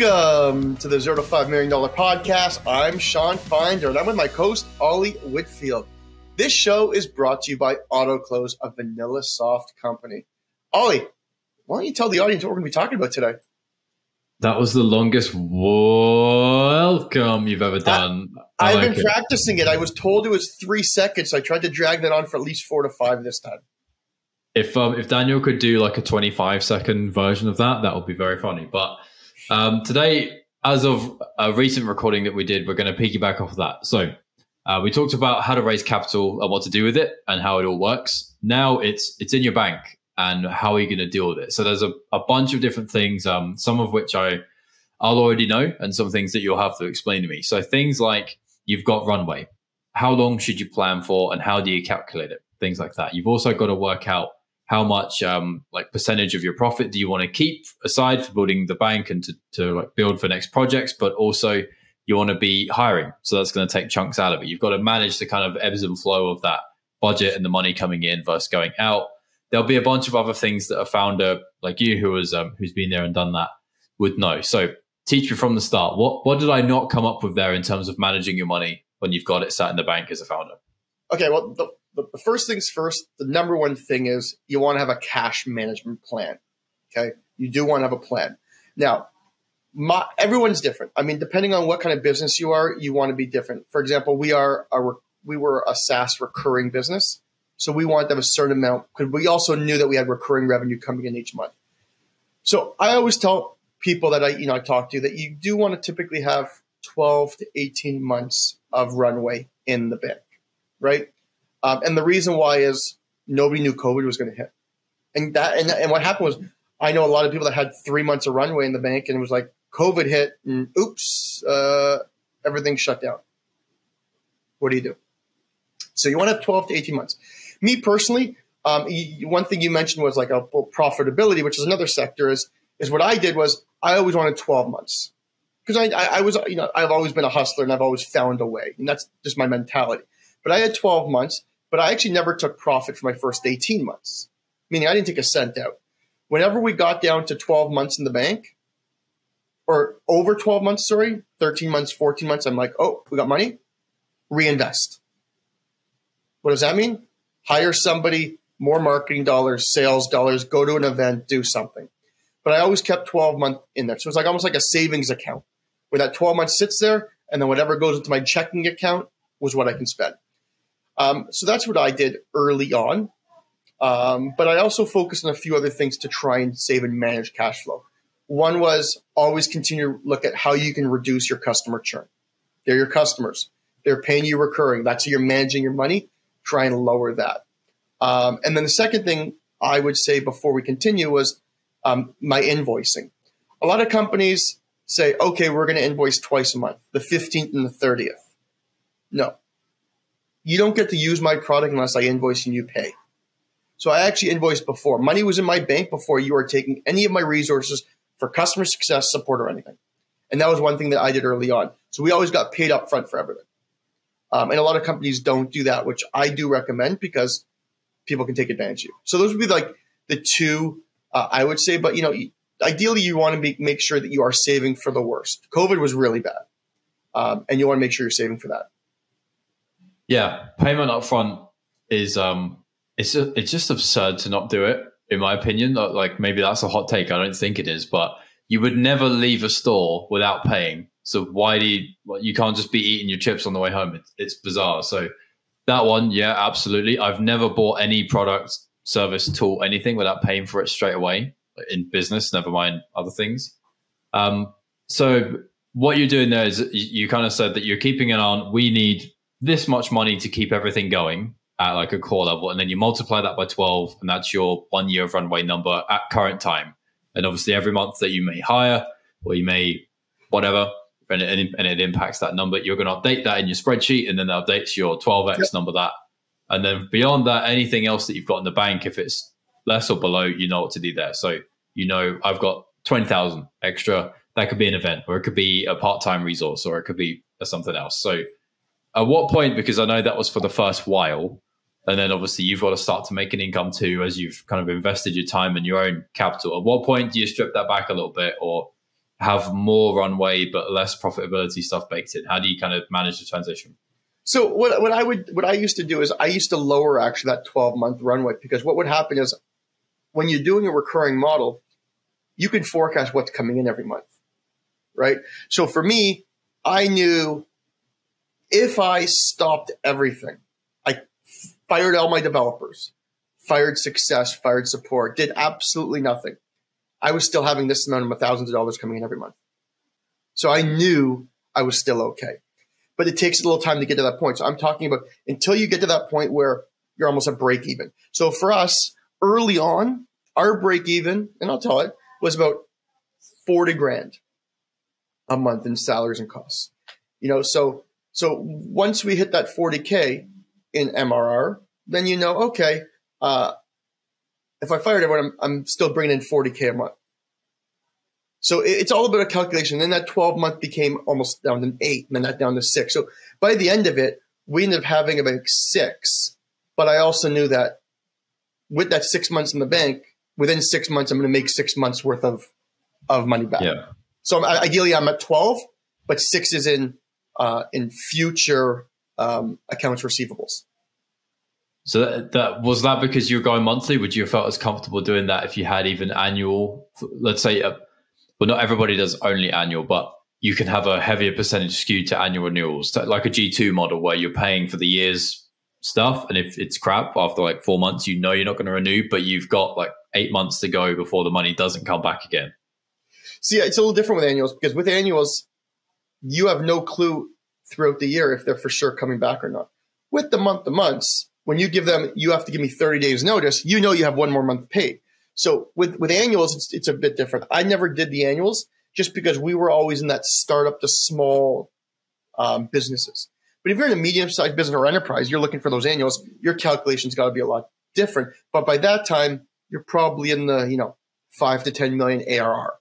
Welcome to the 0 to 5 Million Podcast. I'm Sean Finder, and I'm with my co-host, Ollie Whitfield. This show is brought to you by AutoClose, a vanilla soft company. Ollie, why don't you tell the audience what we're going to be talking about today? That was the longest welcome you've ever done. I've been practicing it. I was told it was 3 seconds, so I tried to drag that on for at least 4 to 5 this time. If Daniel could do like a 25-second version of that, that would be very funny. But today, as of a recent recording that we did, we're going to piggyback off of that. So we talked about how to raise capital and what to do with it and how it all works. Now it's in your bank, and how are you going to deal with it? So there's a bunch of different things, some of which I'll already know, and some things that you'll have to explain to me. So things like you've got runway. How long should you plan for, and how do you calculate it? Things like that. You've also got to work out how much like percentage of your profit do you want to keep aside for building the bank and to like build for next projects, but also you want to be hiring. So that's going to take chunks out of it. You've got to manage the kind of ebbs and flow of that budget and the money coming in versus going out. There'll be a bunch of other things that a founder like you who's been there and done that would know. So teach me from the start. What did I not come up with there in terms of managing your money when you've got it sat in the bank as a founder? Okay, well, the first things first, the number one thing is you want to have a cash management plan, okay? You do want to have a plan. Now, everyone's different. I mean, depending on what kind of business you are, you want to be different. For example, we were a SaaS recurring business, so we wanted to have a certain amount, because we also knew that we had recurring revenue coming in each month. So I always tell people that I talk to that you do want to typically have 12 to 18 months of runway in the bank, right? And the reason why is nobody knew COVID was going to hit. And what happened was, I know a lot of people that had 3 months of runway in the bank, and it was like COVID hit and oops, everything shut down. What do you do? So you want to have 12 to 18 months. Me personally, one thing you mentioned was like a profitability, which is another sector, is what I did was I always wanted 12 months. Because I've always been a hustler and I've always found a way. And that's just my mentality. But I had 12 months. But I actually never took profit for my first 18 months, meaning I didn't take a cent out. Whenever we got down to 12 months in the bank, or over 12 months, 13 months, 14 months, I'm like, oh, we got money, reinvest. What does that mean? Hire somebody, more marketing dollars, sales dollars, go to an event, do something. But I always kept 12 months in there. So it's like almost like a savings account where that 12 months sits there, and then whatever goes into my checking account was what I can spend. So that's what I did early on. But I also focused on a few other things to try and save and manage cash flow. One was always continue to look at how you can reduce your customer churn. They're your customers. They're paying you recurring. That's how you're managing your money. Try and lower that. And then the second thing I would say before we continue was my invoicing. A lot of companies say, okay, we're going to invoice twice a month, the 15th and the 30th. No. You don't get to use my product unless I invoice and you pay. So I actually invoiced before. Money was in my bank before you are taking any of my resources for customer success, support, or anything. And that was one thing that I did early on. So we always got paid up front for everything. And a lot of companies don't do that, which I do recommend because people can take advantage of you. So those would be like the two I would say. But, ideally you want to make sure that you are saving for the worst. COVID was really bad. And you want to make sure you're saving for that. Yeah, payment upfront is it's just absurd to not do it, in my opinion. Like maybe that's a hot take. I don't think it is, but you would never leave a store without paying. So why do you can't just be eating your chips on the way home? It's bizarre. So that one, yeah, absolutely. I've never bought any product, service, tool, anything without paying for it straight away in business. Never mind other things. So what you're doing there is you kind of said that you're keeping an eye on. We need this much money to keep everything going at like a core level. And then you multiply that by 12, and that's your 1 year of runway number at current time. And obviously every month that you may hire or you may whatever, and it impacts that number, you're going to update that in your spreadsheet, and then that updates your 12X number that. And then beyond that, anything else that you've got in the bank, if it's less or below, you know what to do there. So, I've got 20,000 extra. That could be an event, or it could be a part-time resource, or it could be something else. So at what point, because I know that was for the first while, and then obviously you've got to start to make an income too as you've kind of invested your time and your own capital. At what point do you strip that back a little bit, or have more runway but less profitability stuff baked in? How do you kind of manage the transition? So what I used to do is I used to lower actually that 12-month runway, because what would happen is when you're doing a recurring model, you can forecast what's coming in every month, right? So for me, I knew if I stopped everything, I fired all my developers, fired success, fired support, did absolutely nothing, I was still having this amount of thousands of dollars coming in every month. So I knew I was still okay. But it takes a little time to get to that point. So I'm talking about until you get to that point where you're almost at break even. So for us, early on, our break even, and I'll tell it, was about 40 grand a month in salaries and costs. You know, so once we hit that 40K in MRR, then you know, okay, if I fired everyone, I'm still bringing in 40K a month. So it's all about a calculation. Then that 12-month became almost down to 8, and then that down to 6. So by the end of it, we ended up having about 6. But I also knew that with that 6 months in the bank, within 6 months, I'm going to make 6 months worth of money back. Yeah. So ideally, I'm at 12, but 6 is in future accounts receivables. So that was that because you were going monthly? Would you have felt as comfortable doing that if you had even annual? Let's say, well, not everybody does only annual, but you can have a heavier percentage skewed to annual renewals, like a G2 model where you're paying for the year's stuff. And if it's crap after like 4 months, you know you're not going to renew, but you've got like 8 months to go before the money doesn't come back again. So yeah, it's a little different with annuals, because with annuals, you have no clue throughout the year if they're for sure coming back or not. With the month-to-months, when you give them, you have to give me 30 days notice, you know you have one more month paid. So with annuals, it's a bit different. I never did the annuals just because we were always in that startup to small businesses. But if you're in a medium-sized business or enterprise, you're looking for those annuals, your calculation's got to be a lot different. But by that time, you're probably in the, you know, 5 to 10 million ARR.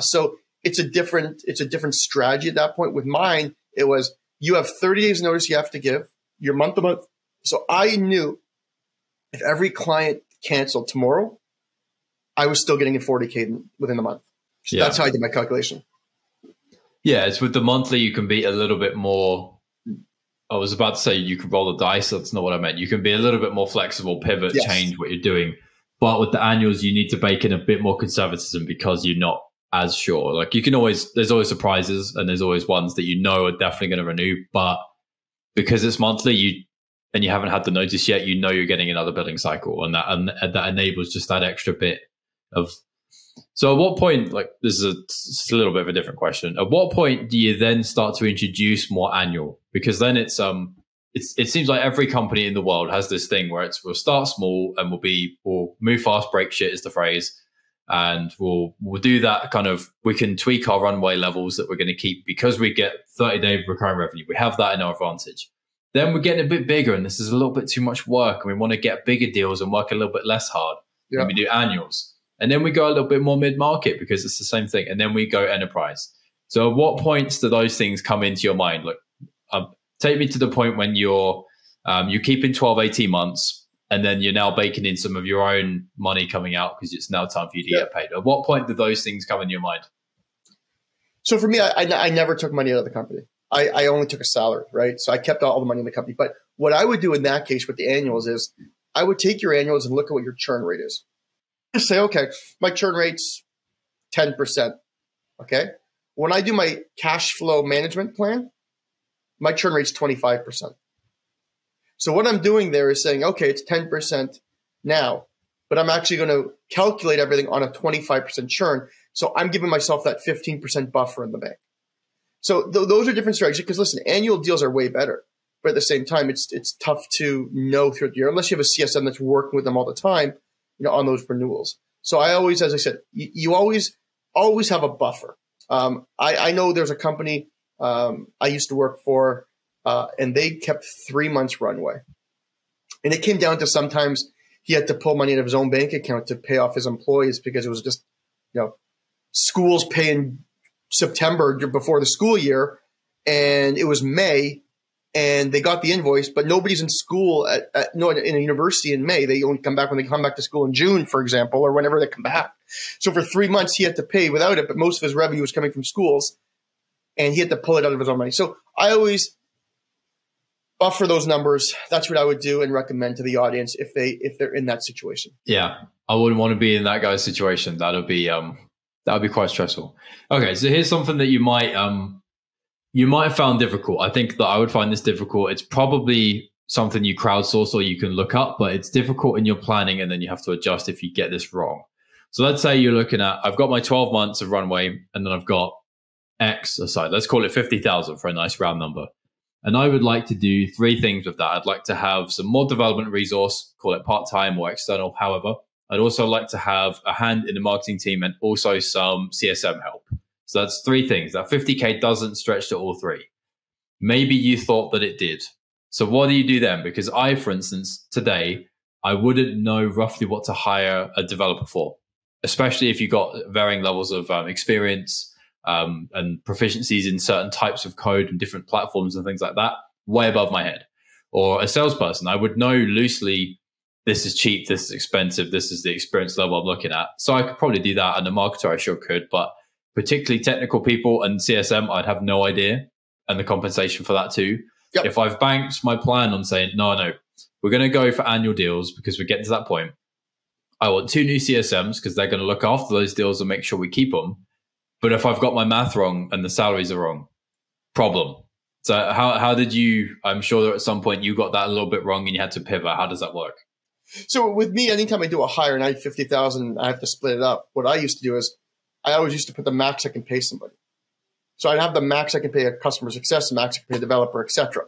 So it's a different strategy at that point. With mine, it was you have 30 days notice you have to give, your month-to-month. So I knew if every client canceled tomorrow, I was still getting a 40K within the month. So yeah. That's how I did my calculation. Yeah, it's with the monthly, you can be a little bit more, I was about to say you can roll the dice. That's not what I meant. You can be a little bit more flexible, pivot, yes, change what you're doing. But with the annuals, you need to bake in a bit more conservatism because you're not as sure. Like you can always, there's always surprises and there's always ones that you know are definitely going to renew. But because it's monthly, you haven't had the notice yet, you know you're getting another billing cycle, and that enables just that extra bit of. So at what point, like this is a little bit of a different question, at what point do you then start to introduce more annual? Because then it seems like every company in the world has this thing where it's we'll start small and we'll move fast, break shit is the phrase, and we'll do that kind of, we can tweak our runway levels that we're going to keep because we get 30-day recurring revenue. We have that in our advantage. Then we're getting a bit bigger and this is a little bit too much work and we want to get bigger deals and work a little bit less hard. Yeah. And we do annuals. And then we go a little bit more mid-market because it's the same thing. And then we go enterprise. So at what points do those things come into your mind? Look, take me to the point when you're keeping 12, 18 months and then you're now baking in some of your own money coming out because it's now time for you to get paid. At what point do those things come into your mind? So for me, I never took money out of the company. I only took a salary, right? So I kept all the money in the company. But what I would do in that case with the annuals is I would take your annuals and look at what your churn rate is. Just say, okay, my churn rate's 10%, okay? When I do my cash flow management plan, my churn rate's 25%. So what I'm doing there is saying, okay, it's 10% now, but I'm actually going to calculate everything on a 25% churn. So I'm giving myself that 15% buffer in the bank. So those are different strategies because, listen, annual deals are way better. But at the same time, it's tough to know throughout the year unless you have a CSM that's working with them all the time, you know, on those renewals. So I always, as I said, you always have a buffer. I know there's a company I used to work for, and they kept 3 months runway. And it came down to sometimes he had to pull money out of his own bank account to pay off his employees because it was just, you know, schools paying – September before the school year, and it was May, and they got the invoice, but nobody's in school in a university in May. They only come back when they come back to school in June, for example, or whenever they come back. So for 3 months, he had to pay without it, but most of his revenue was coming from schools, and he had to pull it out of his own money. So I always buffer those numbers. That's what I would do and recommend to the audience if they're in that situation. Yeah, I wouldn't want to be in that guy's situation. That'll be quite stressful. Okay, so here's something that you might have found difficult. I think that I would find this difficult. It's probably something you crowdsource or you can look up, but it's difficult in your planning, and then you have to adjust if you get this wrong. So let's say you're looking at, I've got my 12 months of runway, and then I've got X aside. Let's call it 50,000 for a nice round number. And I would like to do three things with that. I'd like to have some more development resource, call it part-time or external, however. I'd also like to have a hand in the marketing team and also some CSM help. So that's three things. That 50K doesn't stretch to all three. Maybe you thought that it did. So what do you do then? Because I, for instance, today, I wouldn't know roughly what to hire a developer for, especially if you got varying levels of experience and proficiencies in certain types of code and different platforms and things like that, way above my head. Or a salesperson, I would know loosely, this is cheap, this is expensive, this is the experience level I'm looking at. So I could probably do that, and a marketer I sure could, but particularly technical people and CSM, I'd have no idea, and the compensation for that too. Yep. If I've banked my plan on saying, no, we're going to go for annual deals because we're getting to that point. I want 2 new CSMs because they're going to look after those deals and make sure we keep them. But if I've got my math wrong and the salaries are wrong, problem. So how did you, I'm sure that at some point you got that a little bit wrong and you had to pivot. How does that work? So with me, anytime I do a hire and I have 50,000, I have to split it up. What I used to do is I always used to put the max I can pay somebody. So I'd have the max I can pay a customer success, the max I can pay a developer, et cetera.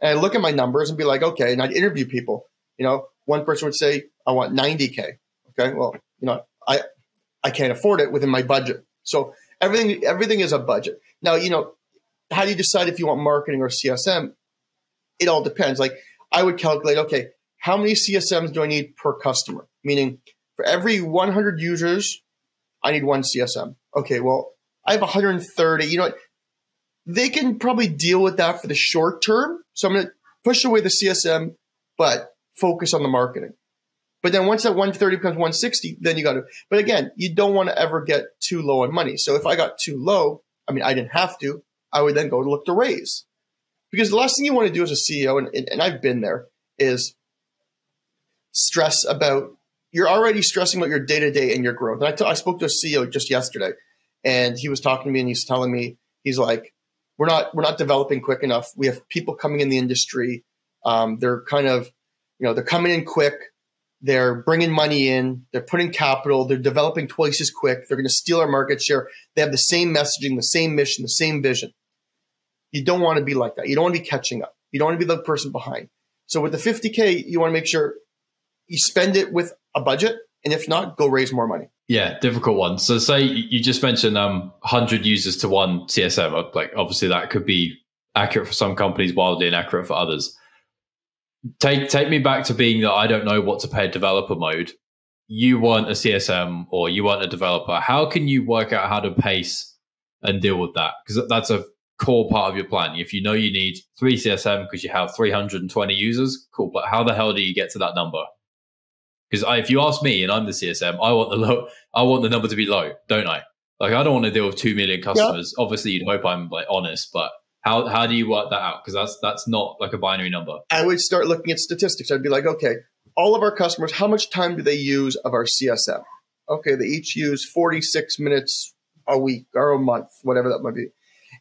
And I look at my numbers and be like, okay, and I'd interview people. You know, one person would say, I want 90K. Okay, well, you know, I can't afford it within my budget. So everything is a budget. Now, you know, how do you decide if you want marketing or CSM? It all depends. Like I would calculate, okay, how many CSMs do I need per customer? Meaning for every 100 users, I need 1 CSM. Okay, well, I have 130. You know what? They can probably deal with that for the short term. So I'm going to push away the CSM, but focus on the marketing. But then once that 130 becomes 160, then you got to. But again, you don't want to ever get too low on money. So if I got too low, I mean, I didn't have to. I would then go to look to raise. Because the last thing you want to do as a CEO, and I've been there, is stress about, you're already stressing about your day-to-day and your growth. And I spoke to a CEO just yesterday, and he was talking to me, and he's telling me, he's like, we're not developing quick enough. We have people coming in the industry. They're kind of, you know, they're coming in quick. They're bringing money in. They're putting capital. They're developing twice as quick. They're going to steal our market share. They have the same messaging, the same mission, the same vision. You don't want to be like that. You don't want to be catching up. You don't want to be the person behind. So with the 50K, you want to make sure you spend it with a budget. And if not, go raise more money. Yeah, difficult one. So say you just mentioned 100 users to 1 CSM. Like obviously that could be accurate for some companies, wildly inaccurate for others. Take me back to being that I don't know what to pay a developer mode. You want a CSM or you want a developer. How can you work out how to pace and deal with that? Because that's a core part of your planning. If you know you need 3 CSM because you have 320 users, cool. But how the hell do you get to that number? Because if you ask me and I'm the CSM, I want the number to be low, don't I? Like I don't want to deal with 2 million customers. Yep. Obviously, you'd hope I'm like honest, but how do you work that out? Because that's not like a binary number. I would start looking at statistics. I'd be like, okay, all of our customers, how much time do they use of our CSM? Okay, they each use 46 minutes a week or a month, whatever that might be.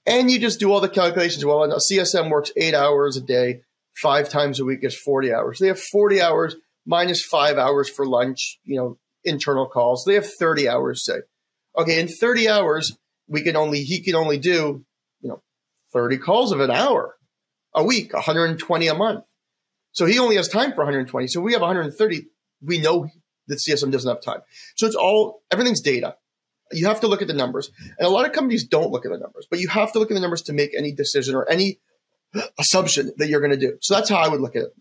And you just do all the calculations. Well, a CSM works 8 hours a day, 5 times a week is 40 hours. They have 40 hours minus 5 hours for lunch, you know, internal calls. They have 30 hours, say. Okay, in 30 hours, he can only do, 30 calls of an hour a week, 120 a month. So he only has time for 120. So we have 130. We know that CSM doesn't have time. So everything's data. You have to look at the numbers. And a lot of companies don't look at the numbers, but you have to look at the numbers to make any decision or any assumption that you're going to do. So that's how I would look at it.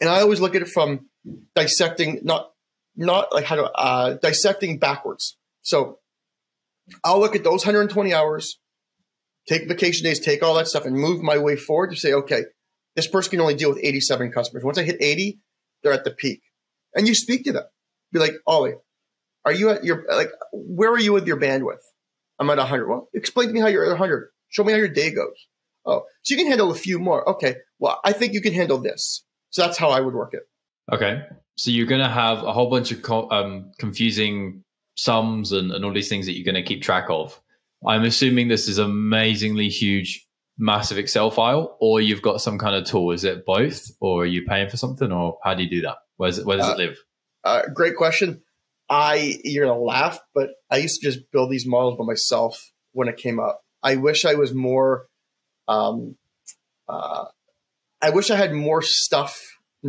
And I always look at it from dissecting, not like how to, dissecting backwards. So I'll look at those 120 hours, take vacation days, take all that stuff and move my way forward to say, okay, This person can only deal with 87 customers. Once I hit 80, they're at the peak. And you speak to them. Be like, Ollie, are you at your, like, where are you with your bandwidth? I'm at 100. Well, explain to me how you're at 100. Show me how your day goes. Oh, so you can handle a few more. Okay, well, I think you can handle this. So that's how I would work it. Okay. So you're going to have a whole bunch of confusing sums and all these things that you're going to keep track of. I'm assuming this is amazingly huge, massive Excel file, or you've got some kind of tool. Is it both, or are you paying for something, or how do you do that? Where does it live? Great question. You're going to laugh, but I used to just build these models by myself when it came up. I wish I was more, I wish I had more stuff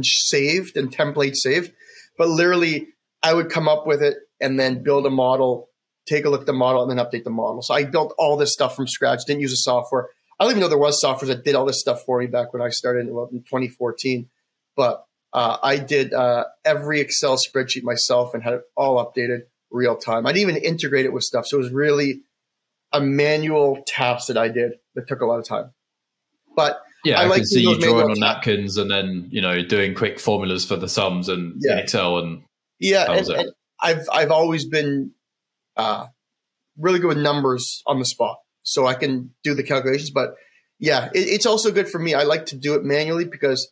saved and templates saved, but literally I would come up with it and then build a model, take a look at the model, and then update the model. So I built all this stuff from scratch, didn't use a software. I don't even know there was software that did all this stuff for me back when I started in 2014, but I did every Excel spreadsheet myself and had it all updated real time. I didn't even integrate it with stuff. So it was really a manual task that I did that took a lot of time. But yeah, I like can see you drawing on napkins and then, you know, doing quick formulas for the sums and in Excel. And yeah, and I've always been really good with numbers on the spot. So I can do the calculations, but yeah, it's also good for me. I like to do it manually because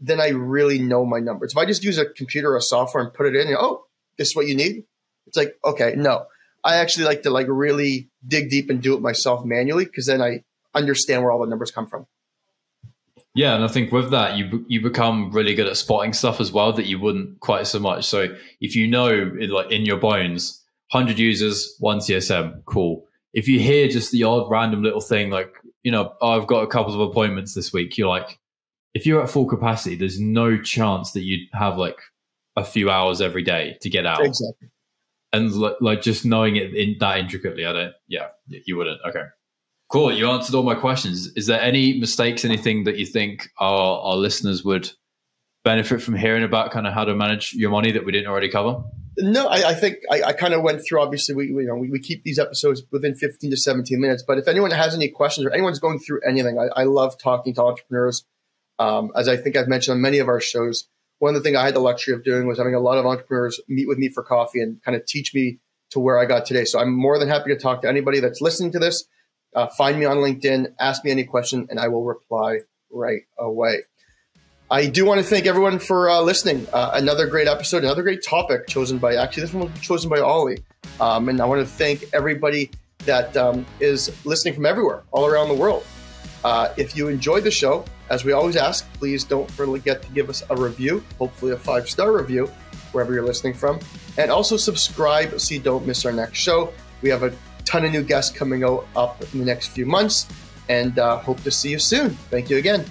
then I really know my numbers. If I just use a computer or a software and put it in, and, oh, this is what you need. It's like, okay, no, I actually like to really dig deep and do it myself manually, because then I understand where all the numbers come from. Yeah. And I think with that, you become really good at spotting stuff as well that you wouldn't quite so much. So if you know, like in your bones, 100 users, 1 CSM, cool. If you hear just the odd random little thing, like, you know, oh, I've got a couple of appointments this week. You're like, if you're at full capacity, there's no chance that you'd have like a few hours every day to get out. Exactly. And like just knowing it that intricately, I don't, yeah, you wouldn't. Okay, cool. You answered all my questions. Is there any mistakes, anything that you think our listeners would benefit from hearing about, kind of how to manage your money, that we didn't already cover? No, I think I kind of went through, obviously, we keep these episodes within 15 to 17 minutes. But if anyone has any questions or anyone's going through anything, I love talking to entrepreneurs. As I think I've mentioned on many of our shows, one of the things I had the luxury of doing was having a lot of entrepreneurs meet with me for coffee and kind of teach me to where I got today. So I'm more than happy to talk to anybody that's listening to this. Find me on LinkedIn, ask me any question, and I will reply right away. I do want to thank everyone for listening. Another great episode, another great topic chosen by, actually this one was chosen by Ollie. And I want to thank everybody that is listening from everywhere, all around the world. If you enjoyed the show, as we always ask, please don't forget to give us a review, hopefully a 5-star review, wherever you're listening from. And also subscribe so you don't miss our next show. We have a ton of new guests coming up in the next few months, and hope to see you soon. Thank you again.